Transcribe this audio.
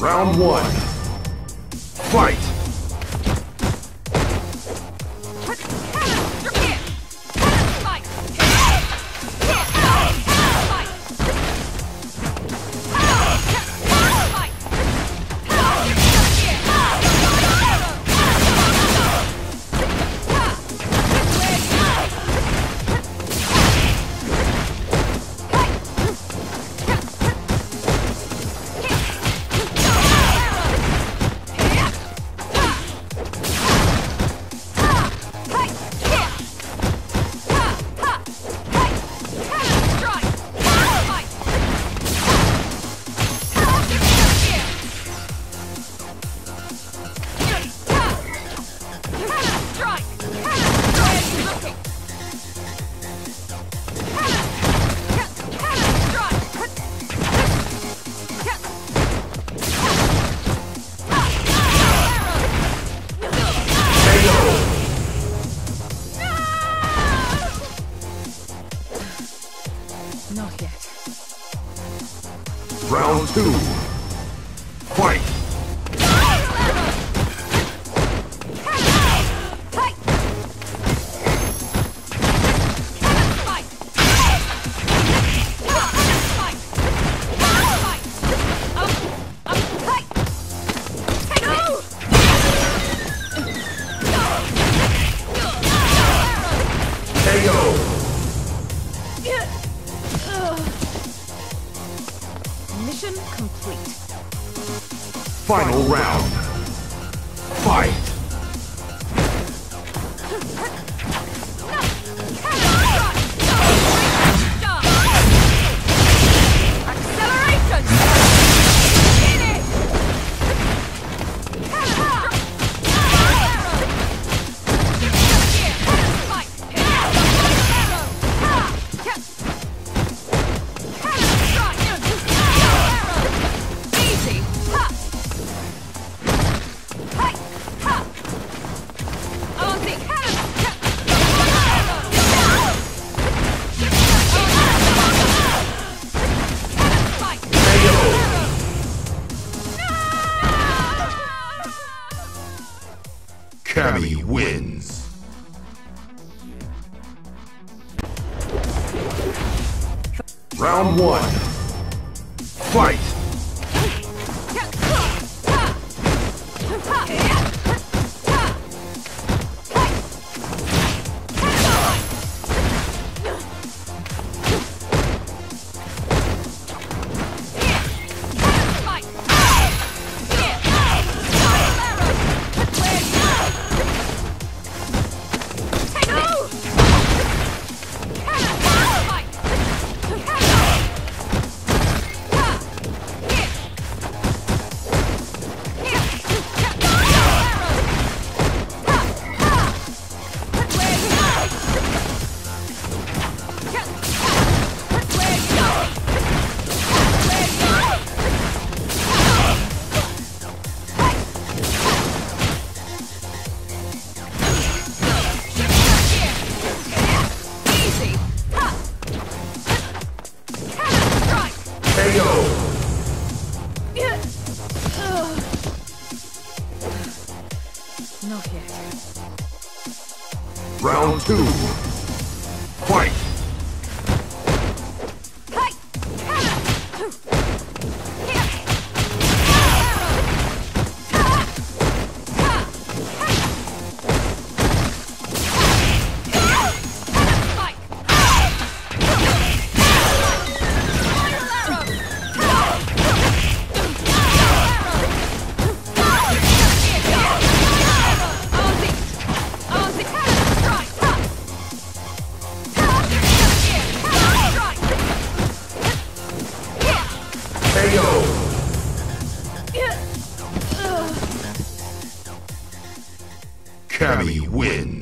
Round one. Fight! Not yet. Round two. Fight! KO! Mission complete. Final round. Fight! CAMMY wins. Round one. Fight! Not yet. Round two. Fight! CAMMY wins.